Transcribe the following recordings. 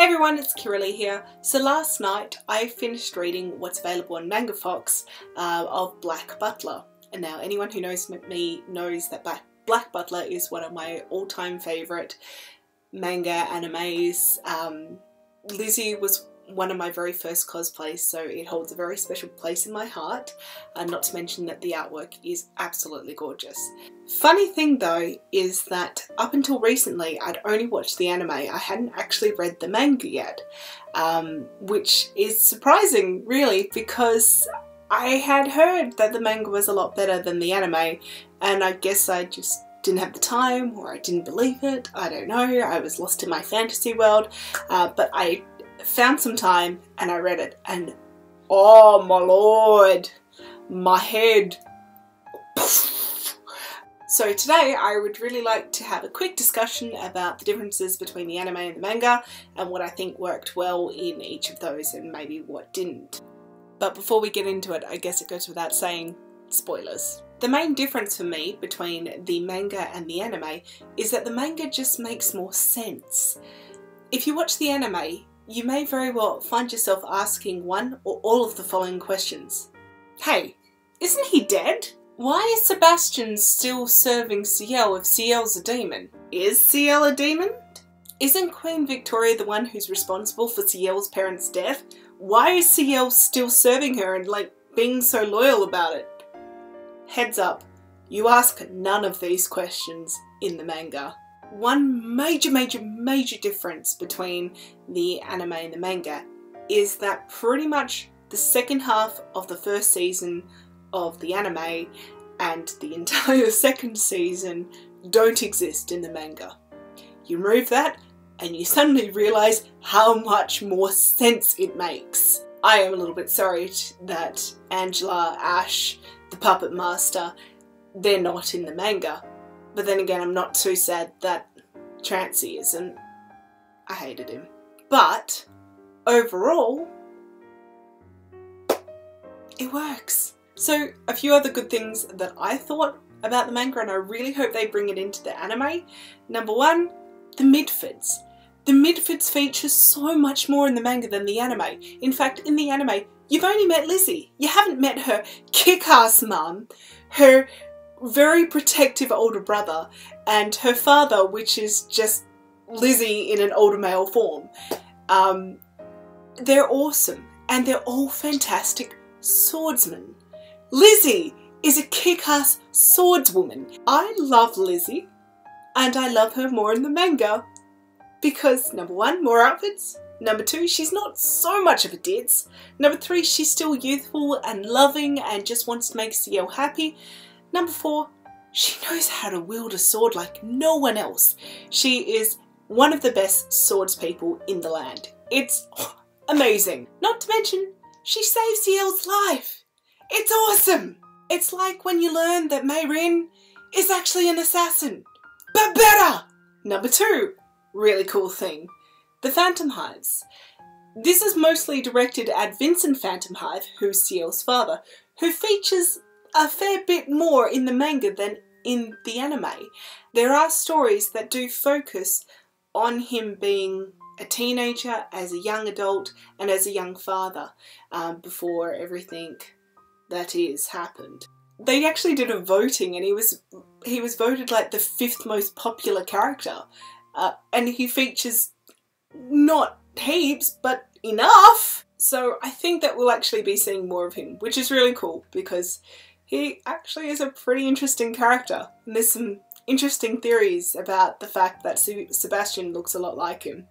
Hey everyone, it's Kirilee here. So last night I finished reading what's available on Manga Fox of Black Butler. And now anyone who knows me knows that Black Butler is one of my all-time favourite manga animes. Lizzie was one of my very first cosplays, so it holds a very special place in my heart, and not to mention that the artwork is absolutely gorgeous. Funny thing though is that up until recently I'd only watched the anime. I hadn't actually read the manga yet, which is surprising really, because I had heard that the manga was a lot better than the anime, and I guess I just didn't have the time, or I didn't believe it, I don't know. I was lost in my fantasy world, but I found some time and I read it, and oh my lord, my head. So today I would really like to have a quick discussion about the differences between the anime and the manga, and what I think worked well in each of those and maybe what didn't. But before we get into it, I guess it goes without saying, spoilers. The main difference for me between the manga and the anime is that the manga just makes more sense. If you watch the anime, you may very well find yourself asking one or all of the following questions. Hey, isn't he dead? Why is Sebastian still serving Ciel if Ciel's a demon? Is Ciel a demon? Isn't Queen Victoria the one who's responsible for Ciel's parents' death? Why is Ciel still serving her and like being so loyal about it? Heads up, you ask none of these questions in the manga. One major difference between the anime and the manga is that pretty much the second half of the first season of the anime and the entire second season don't exist in the manga. You remove that and you suddenly realise how much more sense it makes. I am a little bit sorry that Angela, Ash, the Puppet Master, they're not in the manga. But then again, I'm not too sad that Trancy isn't. I hated him. But overall, it works. So a few other good things that I thought about the manga, and I really hope they bring it into the anime. Number one, the Midfords. The Midfords feature so much more in the manga than the anime. In fact, in the anime, you've only met Lizzie. You haven't met her kick-ass mum, her very protective older brother, and her father, which is just Lizzie in an older male form. They're awesome, and they're all fantastic swordsmen. Lizzie is a kick-ass swordswoman. I love Lizzie, and I love her more in the manga because, number one, more outfits. Number two, she's not so much of a ditz. Number three, she's still youthful and loving and just wants to make Ciel happy. Number four, she knows how to wield a sword like no one else. She is one of the best swords people in the land. It's amazing. Not to mention, she saves Ciel's life. It's awesome. It's like when you learn that Mayrin is actually an assassin, but better. Number two, really cool thing, the Phantom Hives. This is mostly directed at Vincent Phantomhive, who's Ciel's father, who features a fair bit more in the manga than in the anime. There are stories that do focus on him being a teenager, as a young adult, and as a young father before everything that is happened. They actually did a voting, and he was voted like the 5th most popular character, and he features not heaps but enough. So I think that we'll actually be seeing more of him, which is really cool because he actually is a pretty interesting character, and there's some interesting theories about the fact that Sebastian looks a lot like him.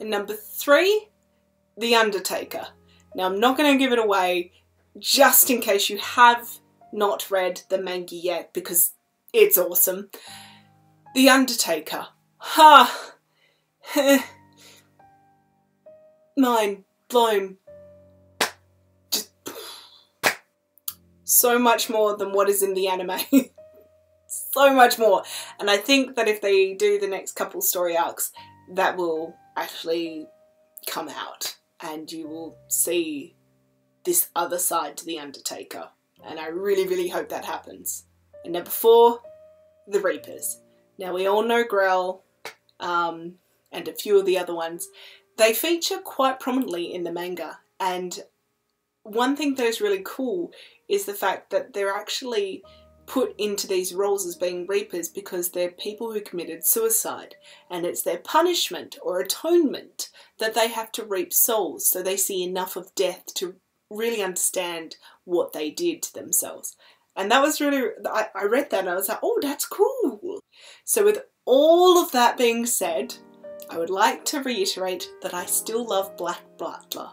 And number three, the Undertaker. Now I'm not going to give it away just in case you have not read the manga yet because it's awesome. The Undertaker. Ha! Mind blown. So much more than what is in the anime. So much more. And I think that if they do the next couple story arcs, that will actually come out and you will see this other side to the Undertaker. And I really hope that happens. And number four, the Reapers. Now we all know Grell and a few of the other ones, they feature quite prominently in the manga. And one thing that is really cool is the fact that they're actually put into these roles as being Reapers because they're people who committed suicide, and it's their punishment or atonement that they have to reap souls, so they see enough of death to really understand what they did to themselves. And that was really, I read that and I was like, oh, that's cool. So with all of that being said, I would like to reiterate that I still love Black Butler.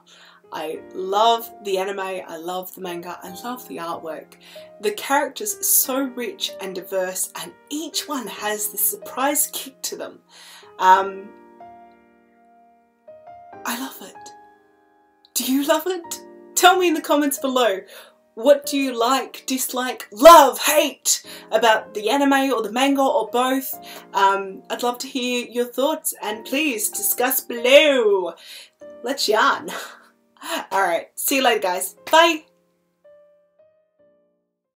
I love the anime, I love the manga, I love the artwork. The characters are so rich and diverse, and each one has the surprise kick to them. I love it. Do you love it? Tell me in the comments below, what do you like, dislike, love, hate about the anime or the manga or both? I'd love to hear your thoughts, and please discuss below. Let's yarn. Alright, see you later guys. Bye!